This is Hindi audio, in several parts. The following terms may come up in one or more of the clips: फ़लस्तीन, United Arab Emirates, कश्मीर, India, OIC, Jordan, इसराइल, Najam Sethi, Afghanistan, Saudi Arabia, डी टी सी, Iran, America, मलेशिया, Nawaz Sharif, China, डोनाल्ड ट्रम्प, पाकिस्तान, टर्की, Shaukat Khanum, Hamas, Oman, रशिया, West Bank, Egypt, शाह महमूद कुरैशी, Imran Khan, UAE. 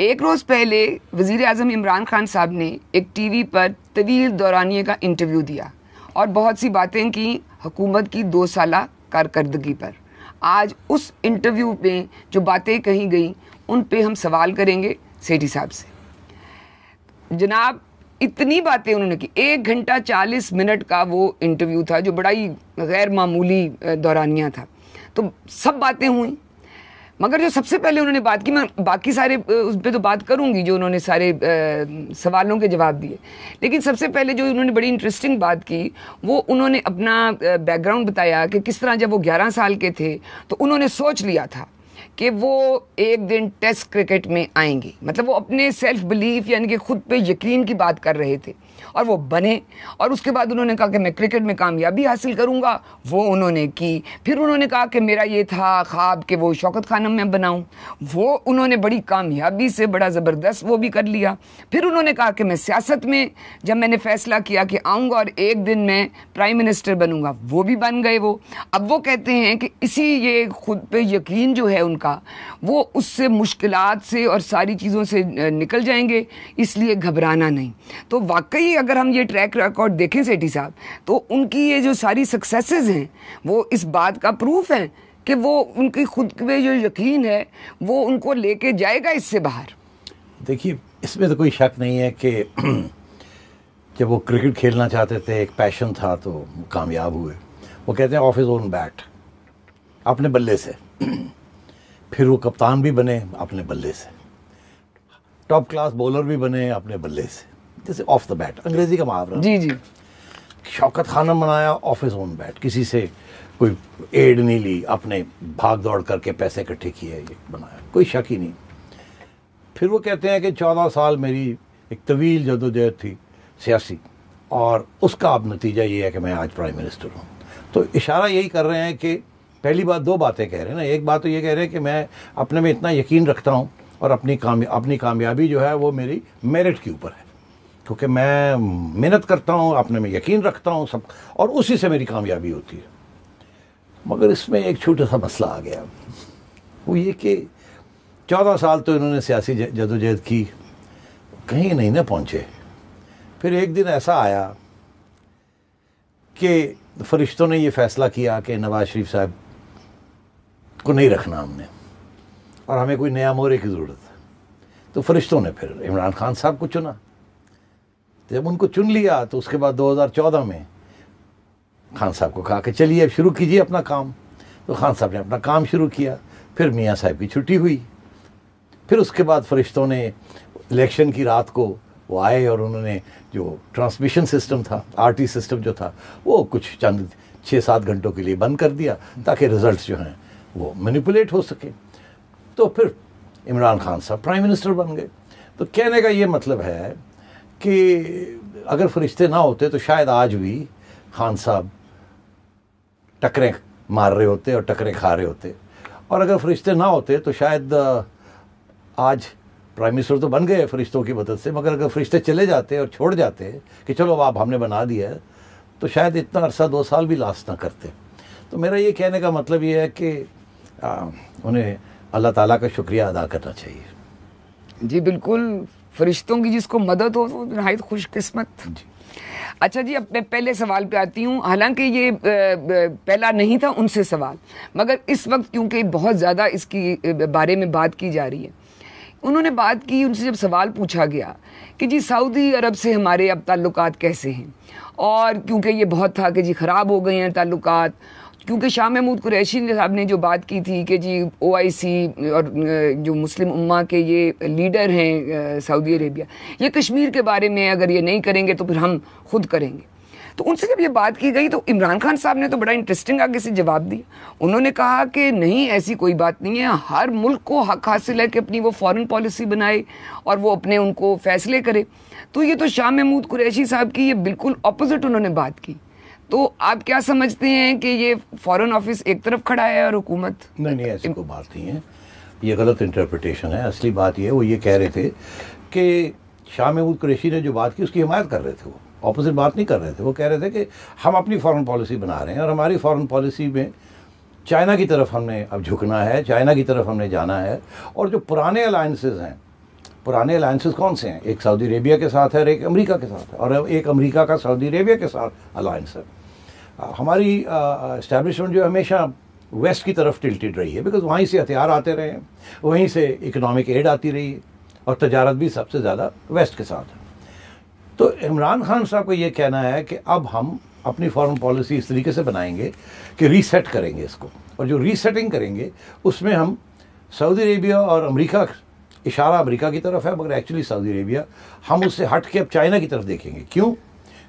एक रोज़ पहले वज़ीर आज़म इमरान खान साहब ने एक टीवी पर तवील दौरानिए का इंटरव्यू दिया और बहुत सी बातें की हुकूमत की 2 साल कारकर्दगी पर। आज उस इंटरव्यू में जो बातें कही गई उन पे हम सवाल करेंगे सेठी साहब से। जनाब, इतनी बातें उन्होंने की, 1 घंटा 40 मिनट का वो इंटरव्यू था जो बड़ा ही गैर मामूली दौरानिया था। तो सब बातें हुई, मगर जो सबसे पहले उन्होंने बात की, मैं बाकी सारे उस पर तो बात करूंगी जो उन्होंने सारे सवालों के जवाब दिए, लेकिन सबसे पहले जो उन्होंने बड़ी इंटरेस्टिंग बात की वो उन्होंने अपना बैकग्राउंड बताया कि किस तरह जब वो 11 साल के थे तो उन्होंने सोच लिया था कि वो एक दिन टेस्ट क्रिकेट में आएंगे। मतलब वो अपने सेल्फ बिलीफ यानी कि ख़ुद पे यकीन की बात कर रहे थे और वो बने, और उसके बाद उन्होंने कहा कि मैं क्रिकेट में कामयाबी हासिल करूंगा, वो उन्होंने की। फिर उन्होंने कहा कि मेरा ये था ख्वाब कि वो शौकत खानम में बनाऊं, वो उन्होंने बड़ी कामयाबी से बड़ा ज़बरदस्त वो भी कर लिया। फिर उन्होंने कहा कि मैं सियासत में जब मैंने फ़ैसला किया कि आऊँगा और एक दिन मैं प्राइम मिनिस्टर बनूँगा, वो भी बन गए वो। अब वो कहते हैं कि इसी ये ख़ुद पे यकीन जो है उनका, वो उससे मुश्किलात से और सारी चीज़ों से निकल जाएंगे, इसलिए घबराना नहीं। तो वाकई अगर हम ये ट्रैक रिकॉर्ड देखें सेठी साहब, तो उनकी ये जो सारी सक्सेसेस हैं वो इस बात का प्रूफ हैं कि वो उनकी खुद पे जो यकीन है वो उनको लेके जाएगा इससे बाहर। देखिए, इसमें तो कोई शक नहीं है कि जब वो क्रिकेट खेलना चाहते थे, एक पैशन था, तो कामयाब हुए। वो कहते हैं ऑफ हिज ओन बैट, अपने बल्ले से। फिर वो कप्तान भी बने अपने बल्ले से, टॉप क्लास बॉलर भी बने अपने बल्ले से, जैसे ऑफ द बैट, अंग्रेजी का मुहावरा। जी जी। शौकत खानम बनाया ऑफ हिज ओन बैट, किसी से कोई एड नहीं ली, अपने भाग दौड़ करके पैसे इकट्ठे किए, ये बनाया, कोई शक ही नहीं। फिर वो कहते हैं कि 14 साल मेरी एक तवील जदोजहद थी सियासी, और उसका अब नतीजा ये है कि मैं आज प्राइम मिनिस्टर हूँ। तो इशारा यही कर रहे हैं कि पहली बात, 2 बातें कह रहे हैं ना। एक बात तो ये कह रहे हैं कि मैं अपने में इतना यकीन रखता हूँ और अपनी कामयाबी जो है वो मेरी मेरिट के ऊपर है, क्योंकि मैं मेहनत करता हूँ, अपने में यकीन रखता हूँ सब, और उसी से मेरी कामयाबी होती है। मगर इसमें एक छोटा सा मसला आ गया, वो ये कि 14 साल तो इन्होंने सियासी जदोजहद की, कहीं नहीं ना पहुँचे। फिर एक दिन ऐसा आया कि फरिश्तों ने ये फैसला किया कि नवाज शरीफ साहब को नहीं रखना हमने, और हमें कोई नया मोहरे की ज़रूरत है। तो फरिश्तों ने फिर इमरान खान साहब को चुना। जब उनको चुन लिया तो उसके बाद 2014 में खान साहब को कहा कि चलिए अब शुरू कीजिए अपना काम। तो खान साहब ने अपना काम शुरू किया, फिर मियाँ साहब की छुट्टी हुई, फिर उसके बाद फरिश्तों ने इलेक्शन की रात को वो आए और उन्होंने जो ट्रांसमिशन सिस्टम था, आरटी सिस्टम जो था, वो कुछ चंद 6-7 घंटों के लिए बंद कर दिया ताकि रिजल्ट्स जो हैं वो मैनिपुलेट हो सके। तो फिर इमरान खान साहब प्राइम मिनिस्टर बन गए। तो कहने का ये मतलब है कि अगर फरिश्ते ना होते तो शायद आज भी खान साहब टकरें मार रहे होते और टकरें खा रहे होते, और अगर फरिश्ते ना होते तो शायद आज प्राइम मिनिस्टर तो बन गए फरिश्तों की मदद से, मगर अगर फरिश्ते चले जाते और छोड़ जाते कि चलो अब हमने बना दिया है, तो शायद इतना अरसा 2 साल भी लास्ट ना करते। तो मेरा ये कहने का मतलब ये है कि उन्हें अल्लाह ताला का शुक्रिया अदा करना चाहिए। जी बिल्कुल, फरिश्तों की जिसको मदद हो तो नहायत खुशकिस्मत। जी अच्छा जी, अब मैं पहले सवाल पे आती हूँ। हालांकि ये पहला नहीं था उनसे सवाल, मगर इस वक्त क्योंकि बहुत ज़्यादा इसकी बारे में बात की जा रही है, उन्होंने बात की, उनसे जब सवाल पूछा गया कि जी सऊदी अरब से हमारे अब ताल्लुकात कैसे हैं, और क्योंकि ये बहुत था कि जी ख़राब हो गए हैं ताल्लुकात, क्योंकि शाह महमूद कुरैशी साहब ने जो बात की थी कि जी OIC और जो मुस्लिम उम्मा के ये लीडर हैं सऊदी अरेबिया, ये कश्मीर के बारे में अगर ये नहीं करेंगे तो फिर हम खुद करेंगे। तो उनसे जब ये बात की गई तो इमरान खान साहब ने तो बड़ा इंटरेस्टिंग आगे से जवाब दिया। उन्होंने कहा कि नहीं, ऐसी कोई बात नहीं है, हर मुल्क को हक हासिल है कि अपनी वो फॉरेन पॉलिसी बनाए और वो अपने उनको फैसले करे। तो ये तो शाह महमूद कुरैशी साहब की ये बिल्कुल अपोजिट उन्होंने बात की। तो आप क्या समझते हैं कि ये फॉरेन ऑफिस एक तरफ खड़ा है और हुकूमत? नहीं, ऐसी कोई बात नहीं है, ये गलत इंटरप्रिटेशन है। असली बात ये है, वो ये कह रहे थे कि शाह महमूद कुरैशी ने जो बात की उसकी हिमायत कर रहे थे, वो ऑपोजिट बात नहीं कर रहे थे। वो कह रहे थे कि हम अपनी फॉरेन पॉलिसी बना रहे हैं और हमारी फॉरेन पॉलिसी में चाइना की तरफ हमने अब झुकना है, चाइना की तरफ हमने जाना है, और जो पुराने अलायंसेज हैं पुराने अलायंसेस कौन से हैं, एक सऊदी अरेबिया के साथ है और एक अमेरिका के साथ है, और एक अमेरिका का सऊदी अरेबिया के साथ अलायंस है। हमारी इस्टेब्लिशमेंट जो हमेशा वेस्ट की तरफ टिल्टेड रही है, बिकॉज वहीं से हथियार आते रहे हैं, वहीं से इकोनॉमिक एड आती रही है, और तजारत भी सबसे ज़्यादा वेस्ट के साथ है। तो इमरान खान साहब का ये कहना है कि अब हम अपनी फॉरेन पॉलिसी इस तरीके से बनाएंगे कि रीसेट करेंगे इसको, और जो रीसेटिंग करेंगे उसमें हम सऊदी अरेबिया और अमेरिका, इशारा अमेरिका की तरफ है मगर एक्चुअली सऊदी अरेबिया, हम उससे हट के अब चाइना की तरफ देखेंगे। क्यों?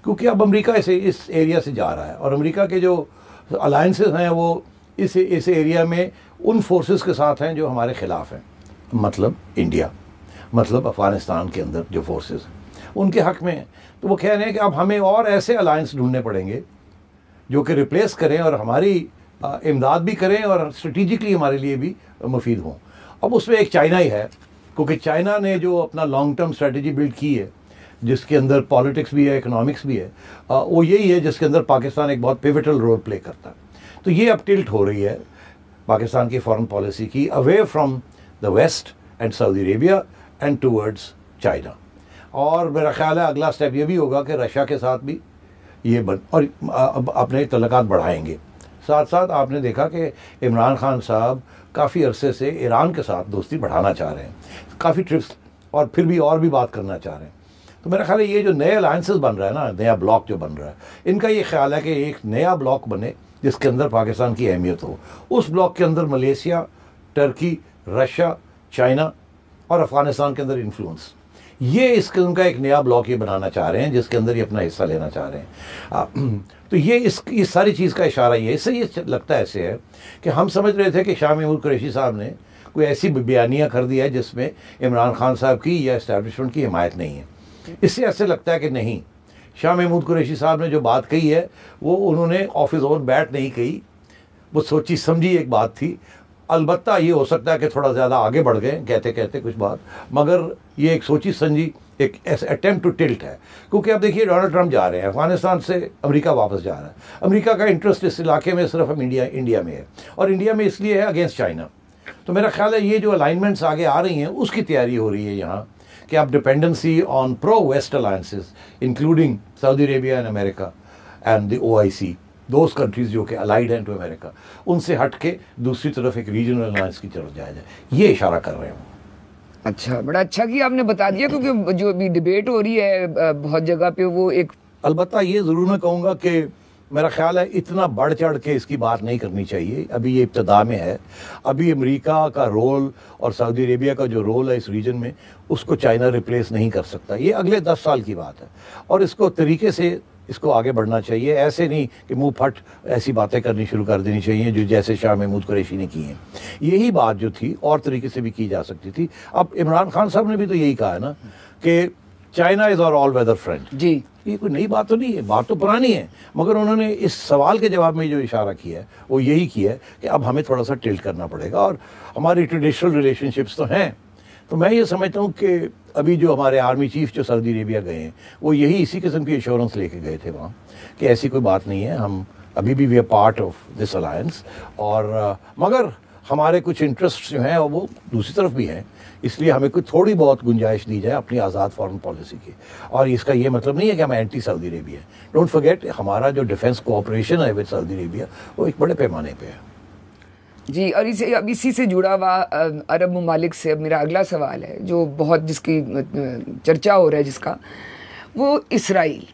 क्योंकि अब अमेरिका से इस एरिया से जा रहा है, और अमेरिका के जो अलायंसेस हैं वो इस एरिया में उन फोर्सेस के साथ हैं जो हमारे ख़िलाफ़ हैं, मतलब इंडिया, मतलब अफ़गानिस्तान के अंदर जो फोर्सेस हैं उनके हक़ में हैं। तो वो कह रहे हैं कि अब हमें और ऐसे अलायंस ढूंढने पड़ेंगे जो कि रिप्लेस करें और हमारी इमदाद भी करें और स्ट्रेटिजिकली हमारे लिए भी मुफीद हों। अब उसमें एक चाइना ही है, क्योंकि चाइना ने जो अपना लॉन्ग टर्म स्ट्रेटजी बिल्ड की है जिसके अंदर पॉलिटिक्स भी है, इकोनॉमिक्स भी है, वो यही है जिसके अंदर पाकिस्तान एक बहुत पिवटल रोल प्ले करता है। तो ये अब टिल्ट हो रही है पाकिस्तान की फॉरेन पॉलिसी की, away from the west and Saudi Arabia and towards China. और मेरा ख्याल है अगला स्टेप ये भी होगा कि रशिया के साथ भी ये और अपने तल्लुकात बढ़ाएंगे। साथ साथ आपने देखा कि इमरान खान साहब काफ़ी अरसे से ईरान के साथ दोस्ती बढ़ाना चाह रहे हैं, काफ़ी ट्रिप्स और फिर भी और भी बात करना चाह रहे हैं। तो मेरा ख्याल है ये जो नए अलायंसेस बन रहा है ना, नया ब्लॉक जो बन रहा है, इनका ये ख्याल है कि एक नया ब्लॉक बने जिसके अंदर पाकिस्तान की अहमियत हो। उस ब्लॉक के अंदर मलेशिया, टर्की, रशिया, चाइना और अफ़गानिस्तान के अंदर इन्फ्लुएंस, ये इस किस्म का एक नया ब्लॉक ये बनाना चाह रहे हैं जिसके अंदर ये अपना हिस्सा लेना चाह रहे हैं। तो ये इस सारी चीज़ का इशारा ये है। इससे ये लगता ऐसे है कि हम समझ रहे थे कि शाह महमूद कुरैशी साहब ने कोई ऐसी बयानियाँ कर दिया है जिसमें इमरान खान साहब की या इस्टेब्लिशमेंट की हिमायत नहीं है। इससे ऐसे लगता है कि नहीं, शाह महमूद कुरैशी साहब ने जो बात कही है वो उन्होंने ऑफिस और बैठ नहीं कही, वो सोची समझी एक बात थी। अलबत्ता ये हो सकता है कि थोड़ा ज़्यादा आगे बढ़ गए कहते कहते कुछ बात, मगर ये एक सोची समझी एक अटेम्प्ट टू टिल्ट है। क्योंकि अब देखिए डोनाल्ड ट्रम्प जा रहे हैं अफ़गानिस्तान से, अमेरिका वापस जा रहा है। अमेरिका का इंटरेस्ट इस इलाके में सिर्फ हम इंडिया में है, और इंडिया में इसलिए है अगेंस्ट चाइना। तो मेरा ख्याल है ये जो अलाइनमेंट्स आगे आ रही हैं उसकी तैयारी हो रही है यहाँ कि आप dependency on pro west alliances including Saudi Arabia and America and the OIC, those countries जो कि अलाइड हैं टू अमेरिका, उनसे हट के दूसरी तरफ एक रीजनल अलायंस की तरफ जाया जाए, ये इशारा कर रहे हैं। अच्छा, बड़ा अच्छा कि आपने बता दिया, क्योंकि जो अभी डिबेट हो रही है बहुत जगह पे वो एक, अलबत्ता ये ज़रूर मैं कहूँगा कि मेरा ख्याल है इतना बढ़ चढ़ के इसकी बात नहीं करनी चाहिए। अभी ये इब्तदा में है, अभी अमेरिका का रोल और सऊदी अरेबिया का जो रोल है इस रीजन में उसको चाइना रिप्लेस नहीं कर सकता, ये अगले 10 साल की बात है, और इसको तरीके से इसको आगे बढ़ना चाहिए। ऐसे नहीं कि मुंह फट ऐसी बातें करनी शुरू कर देनी चाहिए जो जैसे शाह महमूद कुरैशी ने की हैं। यही बात जो थी और तरीके से भी की जा सकती थी। अब इमरान खान साहब ने भी तो यही कहा है ना कि China is our all weather friend. जी, ये कोई नई बात तो नहीं है, बात तो पुरानी है, मगर उन्होंने इस सवाल के जवाब में जो इशारा किया है वो यही किया है कि अब हमें थोड़ा सा टिल्ट करना पड़ेगा, और हमारी ट्रेडिशनल रिलेशनशिप्स तो हैं। तो मैं ये समझता हूँ कि अभी जो हमारे आर्मी चीफ जो सऊदी अरेबिया गए हैं वो यही इसी किस्म की एश्योरेंस लेके गए थे वहाँ कि ऐसी कोई बात नहीं है, हम अभी भी we are part of this alliance, और मगर हमारे कुछ इंटरेस्ट जो हैं वो दूसरी तरफ भी हैं, इसलिए हमें कुछ थोड़ी बहुत गुंजाइश दी जाए अपनी आज़ाद फॉरेन पॉलिसी की। और इसका ये मतलब नहीं है कि हम एंटी सऊदी अरेबिया हैं। डोंट फॉरगेट, हमारा जो डिफेंस कोऑपरेशन है विद सऊदी अरेबिया वो एक बड़े पैमाने पर है। जी, और इसे अब इसी से जुड़ा हुआ अरब ममालिक से अब मेरा अगला सवाल है जो बहुत जिसकी चर्चा हो रहा है जिसका, वो इसराइल।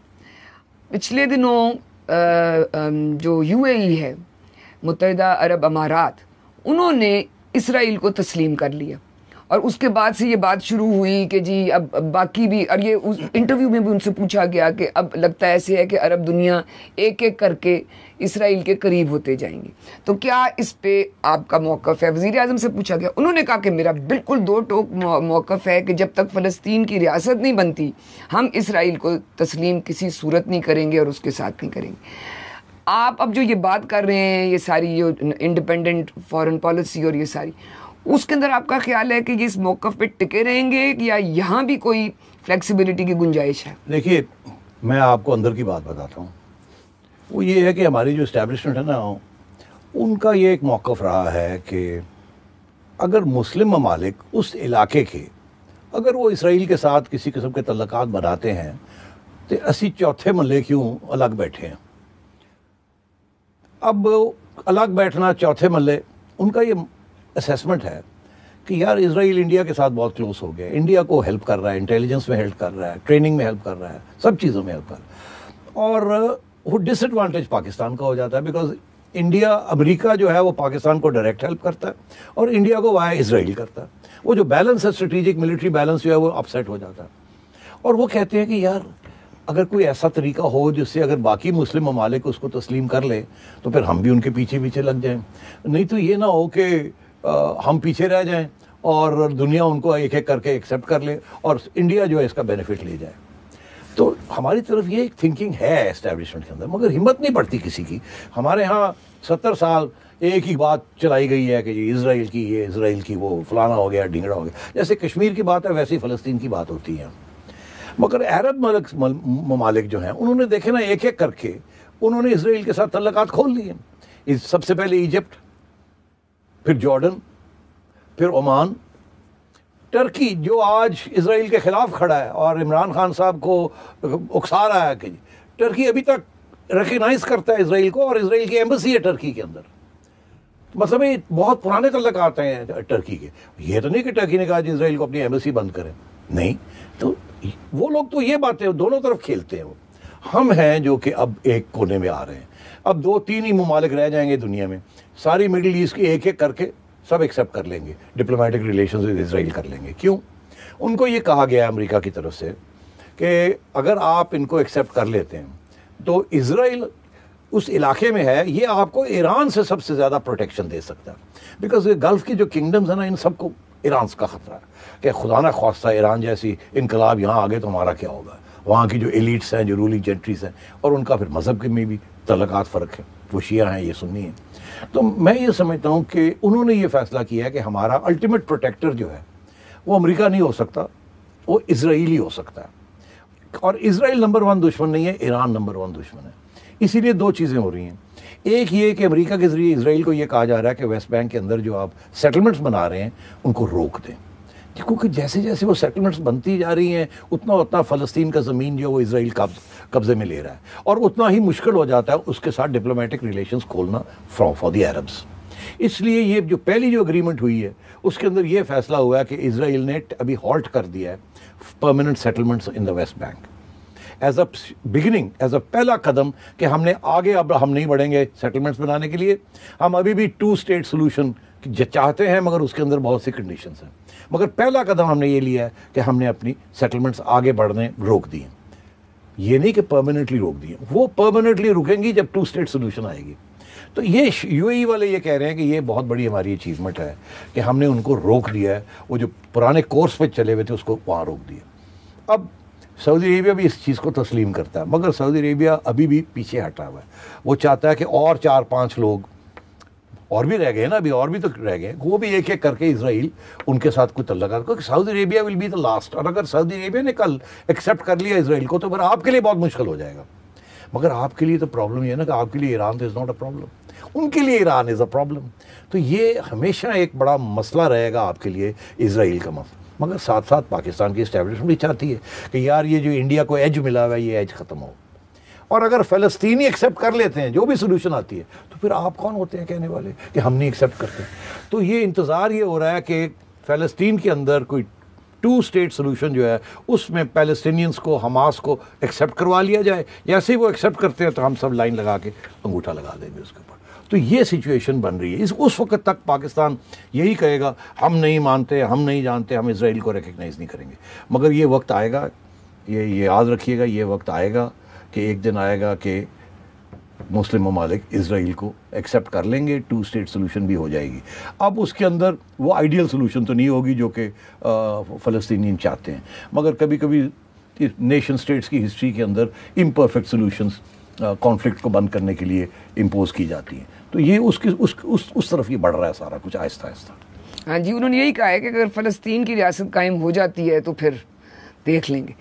पिछले दिनों जो UAE है, मुत्तहिदा अरब अमारात, उन्होंने इसराइल को तस्लीम कर लिया, और उसके बाद से ये बात शुरू हुई कि जी अब बाकी भी, और ये उस इंटरव्यू में भी उनसे पूछा गया कि अब लगता ऐसे है कि अरब दुनिया एक एक करके इसराइल के करीब होते जाएंगे, तो क्या इस पे आपका मौक़िफ़ है? वज़ीर आज़म से पूछा गया, उन्होंने कहा कि मेरा बिल्कुल दो टोक मौक़िफ़ है कि जब तक फ़लस्तीन की रियासत नहीं बनती हम इसराइल को तस्लीम किसी सूरत नहीं करेंगे और उसके साथ नहीं करेंगे। आप अब जो ये बात कर रहे हैं, ये सारी जो इंडिपेंडेंट फॉरेन पॉलिसी और ये सारी, उसके अंदर आपका ख्याल है कि ये इस मौक़िफ़ पे टिके रहेंगे या यहाँ भी कोई फ्लेक्सिबिलिटी की गुंजाइश है? देखिए, मैं आपको अंदर की बात बताता हूँ। वो ये है कि हमारी जो इस्टेब्लिशमेंट है ना, उनका ये एक मौक़िफ़ रहा है कि अगर मुस्लिम ममालिक उस इलाके के अगर वो इसराइल के साथ किसी किस्म के तल्लकात बनाते हैं तो असी चौथे मल्ले क्यों अलग बैठे हैं। अब अलग बैठना चौथे मल्ले, उनका ये असेसमेंट है कि यार इसराइल इंडिया के साथ बहुत क्लोज हो गया, इंडिया को हेल्प कर रहा है, इंटेलिजेंस में हेल्प कर रहा है, ट्रेनिंग में हेल्प कर रहा है, सब चीज़ों में हेल्प कर रहा है। और वो डिसएडवांटेज पाकिस्तान का हो जाता है बिकॉज इंडिया अमेरिका जो है वो पाकिस्तान को डायरेक्ट हेल्प करता है और इंडिया को वाया इसराइल करता है। वो जो बैलेंस है स्ट्रेटेजिक मिलिट्री बैलेंस जो है वो अपसेट हो जाता है। और वो कहते हैं कि यार अगर कोई ऐसा तरीका हो जिससे अगर बाकी मुस्लिम ममालिक उसको तस्लीम कर लें तो फिर हम भी उनके पीछे पीछे लग जाएं, नहीं तो ये ना हो कि हम पीछे रह जाएं और दुनिया उनको एक एक करके एक्सेप्ट कर ले और इंडिया जो है इसका बेनिफिट ले जाए। तो हमारी तरफ ये एक थिंकिंग है एस्टेब्लिशमेंट के अंदर, मगर हिम्मत नहीं पड़ती किसी की। हमारे यहाँ 70 साल एक ही बात चलाई गई है कि इसराइल की ये, इसराइल की वो, फलाना हो गया, ढिंगड़ा हो गया। जैसे कश्मीर की बात है वैसे ही फ़लस्तीन की बात होती है। मगर अरब ममालिक जो हैं उन्होंने देखे ना एक एक करके उन्होंने इसराइल के साथ तल्लकात खोल लिए। सबसे पहले इजिप्ट, फिर जॉर्डन, फिर ओमान, टर्की जो आज इसराइल के ख़िलाफ़ खड़ा है और इमरान खान साहब को उकसा रहा है कि टर्की अभी तक रिकगनाइज़ करता है इसराइल को और इसराइल की एम्बेसी है टर्की के अंदर। मतलब ये बहुत पुराने तल्लकात हैं टर्की के। ये तो नहीं कि टर्की ने कहा कि इसराइल को अपनी एम्बेसी बंद करें, नहीं। तो वो लोग तो ये बातें दोनों तरफ खेलते हैं। वो हम हैं जो कि अब एक कोने में आ रहे हैं। अब 2-3 ही ममालिक रह जाएंगे दुनिया में, सारी मिडिल ईस्ट की एक एक करके सब एक्सेप्ट कर लेंगे, डिप्लोमेटिक रिलेशंस विद इसराइल कर लेंगे। क्यों? उनको ये कहा गया है अमेरिका की तरफ से कि अगर आप इनको एक्सेप्ट कर लेते हैं तो इसराइल उस इलाके में है, ये आपको ईरान से सबसे ज़्यादा प्रोटेक्शन दे सकता है। बिकॉज ये गल्फ़ की जो किंगडम्स हैं ना, इन सबको ईरान का ख़तरा है कि खुदा ना ख्वास्ता ईरान जैसी इनकलाब यहाँ आ गए तो हमारा क्या होगा। वहाँ की जो एलिट्स हैं, जो रूलिंग जेंट्रीज़ हैं, और उनका फिर मज़हब के में भी तल्लकात फ़र्क है, वो शिया हैं, ये सुन्नी हैं। तो मैं ये समझता हूँ कि उन्होंने ये फ़ैसला किया है कि हमारा अल्टीमेट प्रोटेक्टर जो है वो अमेरिका नहीं हो सकता, वो इसराइल ही हो सकता है। और इसराइल नंबर 1 दुश्मन नहीं है, ईरान नंबर 1 दुश्मन है। इसीलिए 2 चीज़ें हो रही हैं। एक ये कि अमेरिका के ज़रिए इसराइल को ये कहा जा रहा है कि वेस्ट बैंक के अंदर जो आप सेटलमेंट्स बना रहे हैं उनको रोक दें, क्योंकि जैसे जैसे वो सेटलमेंट्स बनती जा रही हैं उतना उतना फ़लस्तीन का ज़मीन जो है वो इसराइल कब्ज़े में ले रहा है और उतना ही मुश्किल हो जाता है उसके साथ डिप्लोमेटिक रिलेशंस खोलना फॉर दी अरब्स। इसलिए ये जो पहली जो अग्रीमेंट हुई है उसके अंदर ये फ़ैसला हुआ है कि इसराइल ने अभी हॉल्ट कर दिया है permanent settlements in the West Bank as a beginning, as a पहला कदम कि हमने आगे अब हम नहीं बढ़ेंगे सेटलमेंट्स बनाने के लिए। हम अभी भी 2 स्टेट सोल्यूशन चाहते हैं मगर उसके अंदर बहुत सी कंडीशंस हैं, मगर पहला कदम हमने ये लिया है कि हमने अपनी सेटलमेंट्स आगे बढ़ने रोक दिए। ये नहीं कि परमानेंटली रोक दिए, वो परमानेंटली रुकेंगी जब 2 स्टेट सोल्यूशन आएगी। तो ये यूएई वाले ये कह रहे हैं कि ये बहुत बड़ी हमारी अचीवमेंट है कि हमने उनको रोक दिया है, वो जो पुराने कोर्स पर चले हुए थे उसको वहाँ रोक दिया। अब सऊदी अरेबिया भी इस चीज़ को तस्लीम करता है, मगर सऊदी अरेबिया अभी भी पीछे हटा हुआ है। वो चाहता है कि और 4-5 लोग और भी रह गए ना, अभी और भी तो रह गए, वो भी एक एक करके इसराइल उनके साथ कोई तल्लुकात, क्योंकि Saudi Arabia will be the last. और अगर सऊदी अरेबिया ने कल एक्सेप्ट कर लिया इसराइल को तो फिर आपके लिए बहुत मुश्किल हो जाएगा। मगर आपके लिए तो प्रॉब्लम ये है ना कि आपके लिए ईरान तो इज़ नॉट अ प्रॉब्लम, उनके लिए ईरान इज़ अ प्रॉब्लम। तो ये हमेशा एक बड़ा मसला रहेगा आपके लिए इसराइल का मसला। मगर साथ साथ पाकिस्तान की इस्टेब्लिशमेंट भी चाहती है कि यार ये जो इंडिया को एज मिला हुआ है ये एज ख़त्म हो। और अगर फ़लस्तीनी एक्सेप्ट कर लेते हैं जो भी सोल्यूशन आती है तो फिर आप कौन होते हैं कहने वाले कि हम नहीं एक्सेप्ट करते। तो ये इंतज़ार ये हो रहा है कि फ़लस्तीन के अंदर कोई 2 स्टेट सोल्यूशन जो है उसमें पैलेस्टीनियंस को, हमास को एक्सेप्ट करवा लिया जाए। जैसे ही वो एक्सेप्ट करते हैं तो हम सब लाइन लगा के अंगूठा लगा देंगे उसके ऊपर। तो ये सिचुएशन बन रही है। इस उस वक्त तक पाकिस्तान यही कहेगा हम नहीं मानते, हम नहीं जानते, हम इसराइल को रिकगनाइज़ नहीं करेंगे। मगर ये वक्त आएगा, ये याद रखिएगा, ये वक्त आएगा कि एक दिन आएगा कि मुस्लिम ममालिक इसराइल को एक्सेप्ट कर लेंगे, 2 स्टेट सोल्यूशन भी हो जाएगी। अब उसके अंदर वो आइडियल सोल्यूशन तो नहीं होगी जो कि फ़लस्तीनी चाहते हैं, मगर कभी कभी नेशन स्टेट्स की हिस्ट्री के अंदर इम्परफेक्ट सोल्यूशंस कॉन्फ्लिक्ट को बंद करने के लिए इम्पोज़ की जाती हैं। तो ये उसकी उस तरफ ये बढ़ रहा है सारा कुछ आहिस्ता आहिस्ता। हाँ जी, उन्होंने यही कहा है कि अगर फ़लस्तीन की रियासत कायम हो जाती है तो फिर देख लेंगे।